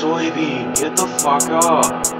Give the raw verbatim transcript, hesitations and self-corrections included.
soybean, get the fuck up.